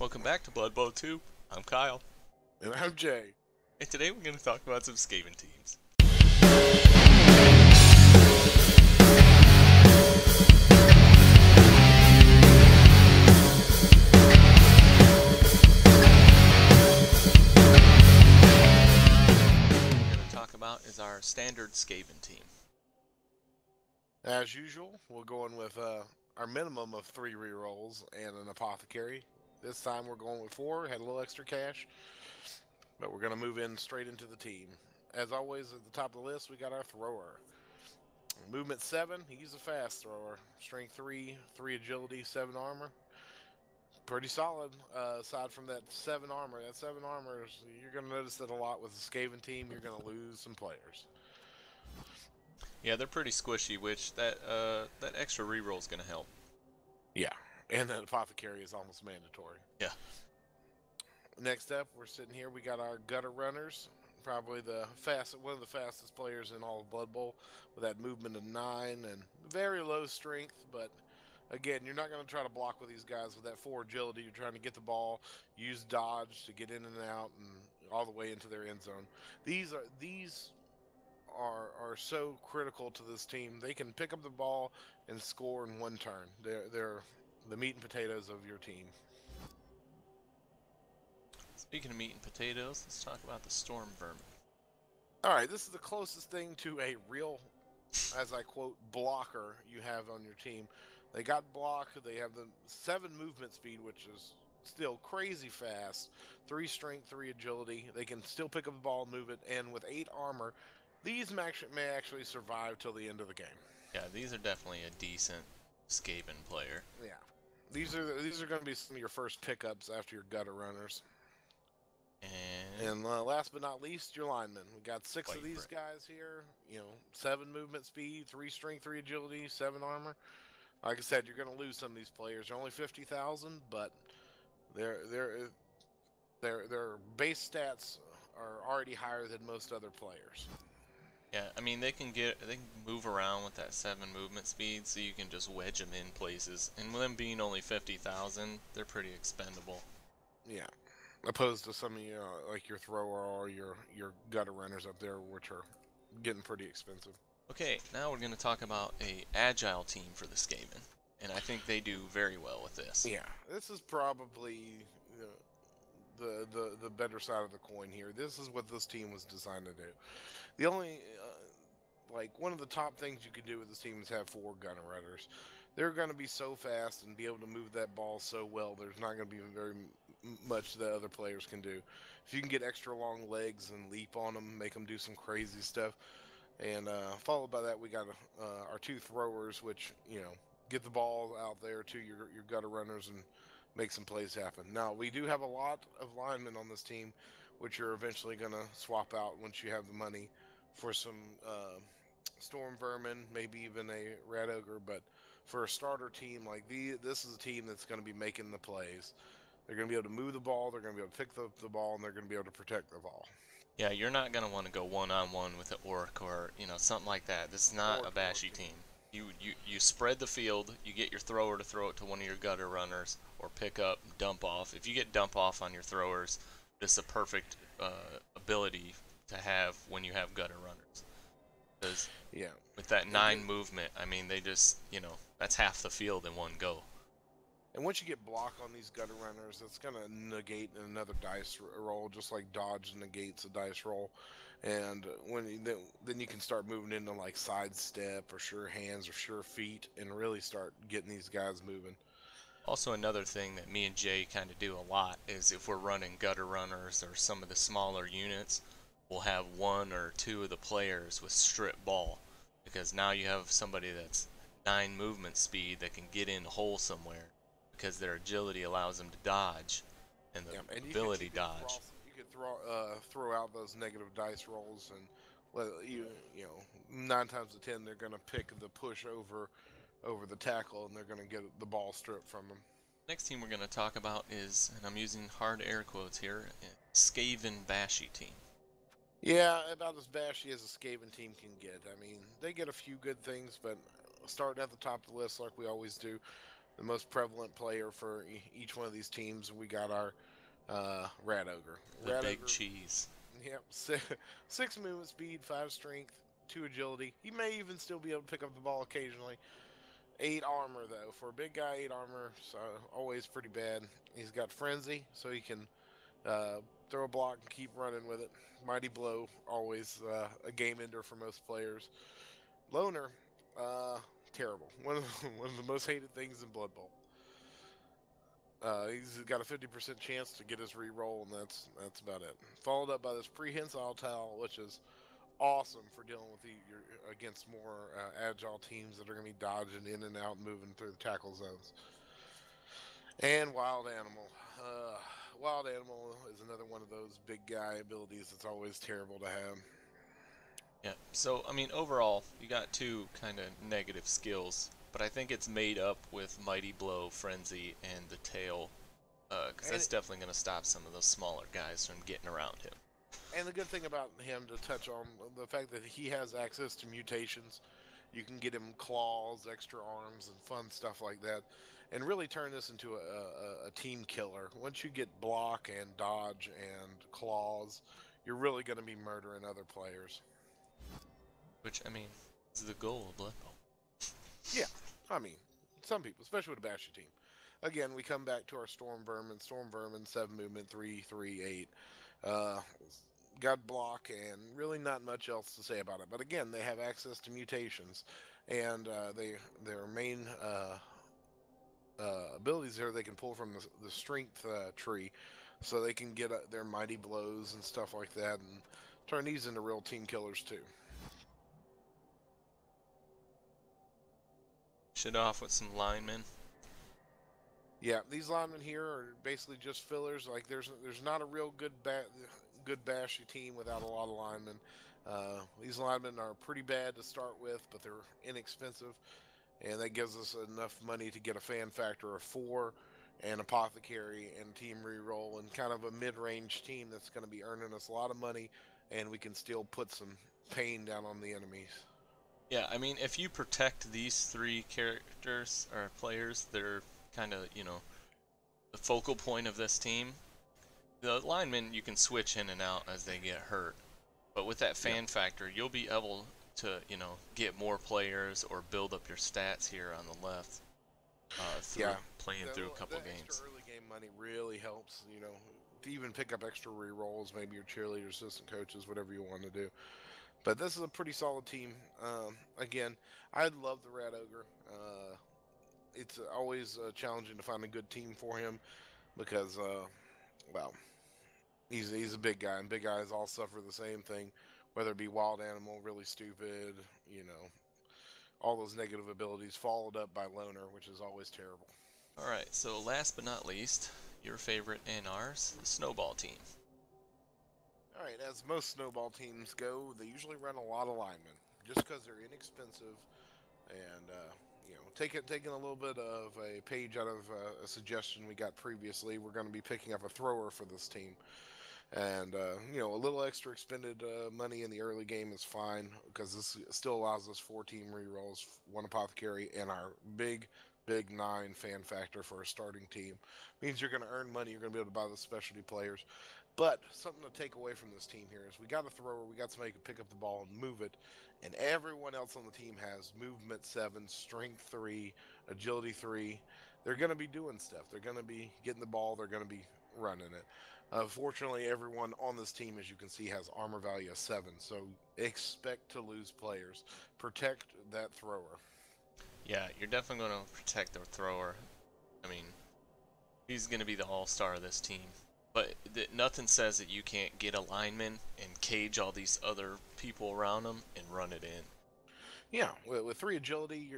Welcome back to Blood Bowl 2. I'm Kyle. And I'm Jay. And today we're going to talk about some Skaven teams. We're going to talk about is our standard Skaven team. As usual, we're going with our minimum of 3 rerolls and an apothecary. This time we're going with 4, had a little extra cash, but we're going to move in straight into the team. As always, at the top of the list, we got our thrower. Movement 7, he's a fast thrower. Strength 3, 3 agility, 7 armor. Pretty solid, aside from that 7 armor. That 7 armor, you're going to notice that a lot with the Skaven team, you're going to lose some players. Yeah, they're pretty squishy, which that extra reroll is going to help. Yeah, and that apothecary is almost mandatory. Yeah. Next up, we're sitting here. We got our gutter runners, probably the one of the fastest players in all of Blood Bowl, with that movement of 9 and very low strength. But again, you're not going to try to block with these guys with that 4 agility. You're trying to get the ball, use dodge to get in and out, and all the way into their end zone. These are so critical to this team. They can pick up the ball and score in one turn. They're the meat and potatoes of your team. Speaking of meat and potatoes, let's talk about the Storm Vermin. Alright, this is the closest thing to a real, as I quote, blocker you have on your team. They got blocked. They have the 7 movement speed, which is still crazy fast. 3 strength, 3 agility. They can still pick up the ball and move it. And with 8 armor, these may actually survive till the end of the game. Yeah, these are definitely a decent Skaven player. Yeah, these are going to be some of your first pickups after your gutter runners. And last but not least, your linemen. We got 6 of these guys here. You know, 7 movement speed, 3 strength, 3 agility, 7 armor. Like I said, you're going to lose some of these players. They're only 50,000, but their base stats are already higher than most other players. Yeah, I mean they can move around with that 7 movement speed, so you can just wedge them in places. And with them being only 50,000, they're pretty expendable. Yeah, opposed to some of you like your thrower or your gutter runners up there, which are getting pretty expensive. Okay, now we're going to talk about an agile team for the Skaven, and I think they do very well with this. Yeah, this is probably the better side of the coin here. This is what this team was designed to do. The only like one of the top things you could do with this team is have 4 gutter runners. They're going to be so fast and be able to move that ball so well. There's not going to be very much that other players can do. If you can get extra long legs and leap on them, make them do some crazy stuff, and followed by that we got our 2 throwers, which you know get the ball out there to your gutter runners and make some plays happen. Now, we do have a lot of linemen on this team, which you're eventually going to swap out once you have the money for some Storm Vermin, maybe even a rat ogre. But for a starter team like this is a team that's going to be making the plays. They're going to be able to move the ball, they're going to be able to pick up the ball, and they're going to be able to protect the ball. Yeah, you're not going to want to go one-on-one with an orc or something like that. This is not a bashy team. You spread the field, you get your thrower to throw it to one of your gutter runners, or pick up, dump off. If you get dump off on your throwers, this is a perfect ability to have when you have gutter runners. Because yeah, with that 9 movement, I mean, they just, that's half the field in one go. And once you get block on these gutter runners, it's going to negate another dice roll, just like dodge negates a dice roll. And then you can start moving into like sidestep or sure hands or sure feet and really start getting these guys moving. Also, another thing that me and Jay kind of do a lot is if we're running gutter runners or some of the smaller units, we'll have 1 or 2 of the players with strip ball, because now you have somebody that's 9 movement speed that can get in hole somewhere because their agility allows them to dodge and the ability dodge. Throw out those negative dice rolls, and you know 9 times out of 10 they're gonna pick the push over the tackle, and they're gonna get the ball stripped from them. Next team we're gonna talk about is, and I'm using hard air quotes here, Skaven bashy team. Yeah, about as bashy as a Skaven team can get. I mean, they get a few good things, but starting at the top of the list, like we always do, the most prevalent player for each one of these teams, we got our rat ogre. The big cheese. Yep, 6 movement speed, 5 strength, 2 agility. He may even still be able to pick up the ball occasionally. 8 armor though, for a big guy, 8 armor, so always pretty bad. He's got frenzy, so he can throw a block and keep running with it. Mighty blow, always a game ender for most players. Loner, terrible. One of the most hated things in Blood Bowl. He's got a 50% chance to get his reroll, and that's about it. Followed up by this prehensile towel, which is awesome for dealing with against more agile teams that are going to be dodging in and out, moving through the tackle zones. And wild animal. Wild animal is another one of those big guy abilities that's always terrible to have. Yeah. So I mean, overall, you got 2 kind of negative skills, but I think it's made up with Mighty Blow, Frenzy, and the tail, because that's definitely going to stop some of those smaller guys from getting around him. And the good thing about him, to touch on the fact that he has access to mutations, you can get him claws, extra arms, and fun stuff like that, and really turn this into a team killer. Once you get block and dodge and claws, you're really going to be murdering other players. Which, I mean, is the goal of Blood Bowl. Yeah, I mean, some people, especially with a Basher team. Again, we come back to our Storm Vermin. Storm Vermin, 7 movement, 3, 3, 8. Got block and really not much else to say about it. But again, they have access to mutations, and their main abilities here they can pull from the strength tree, so they can get their mighty blows and stuff like that, and turn these into real team killers too. Shit off with some linemen. Yeah, these linemen here are basically just fillers. Like there's not a real good bashy team without a lot of linemen. These linemen are pretty bad to start with, but they're inexpensive, and that gives us enough money to get a fan factor of 4, and apothecary, and team reroll, and kind of a mid-range team that's going to be earning us a lot of money, and we can still put some pain down on the enemies. Yeah, I mean, if you protect these 3 characters or players, they're kind of, you know, the focal point of this team. The linemen, you can switch in and out as they get hurt. But with that fan factor, you'll be able to, you know, get more players or build up your stats here on the left. Playing through a couple games. Extra early game money really helps, you know, to even pick up extra re-rolls, maybe your cheerleader, assistant coaches, whatever you want to do. But this is a pretty solid team. Again, I love the Rat Ogre. It's always challenging to find a good team for him because, well, he's a big guy, and big guys all suffer the same thing, whether it be wild animal, really stupid, you know, all those negative abilities, followed up by loner, which is always terrible. All right, so last but not least, your favorite and ours, the snowball team. All right, as most snowball teams go, they usually run a lot of linemen just because they're inexpensive, and you know, taking a little bit of a page out of a suggestion we got previously. We're going to be picking up a thrower for this team, and you know, a little extra expended money in the early game is fine because this still allows us 4 team rerolls, 1 apothecary, and our big 9 fan factor for a starting team. Means you're going to earn money. You're going to be able to buy the specialty players. But something to take away from this team here is we got a thrower, we got somebody who can pick up the ball and move it, and everyone else on the team has movement 7, strength 3, agility 3. They're going to be doing stuff. They're going to be getting the ball. They're going to be running it. Fortunately, everyone on this team, as you can see, has armor value of 7, so expect to lose players. Protect that thrower. Yeah, you're definitely going to protect the thrower. I mean, he's going to be the all-star of this team. But nothing says that you can't get a lineman and cage all these other people around them and run it in. Yeah, with 3 agility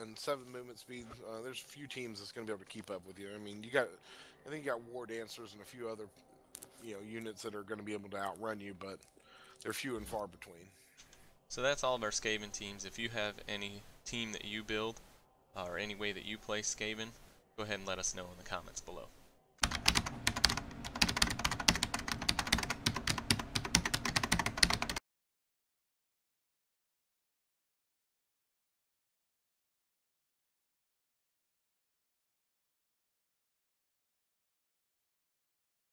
and 7 movement speed, there's a few teams that's going to be able to keep up with you. I mean, I think you got War Dancers and a few other, you know, units that are going to be able to outrun you, but they're few and far between. So that's all of our Skaven teams. If you have any team that you build or any way that you play Skaven, go ahead and let us know in the comments below.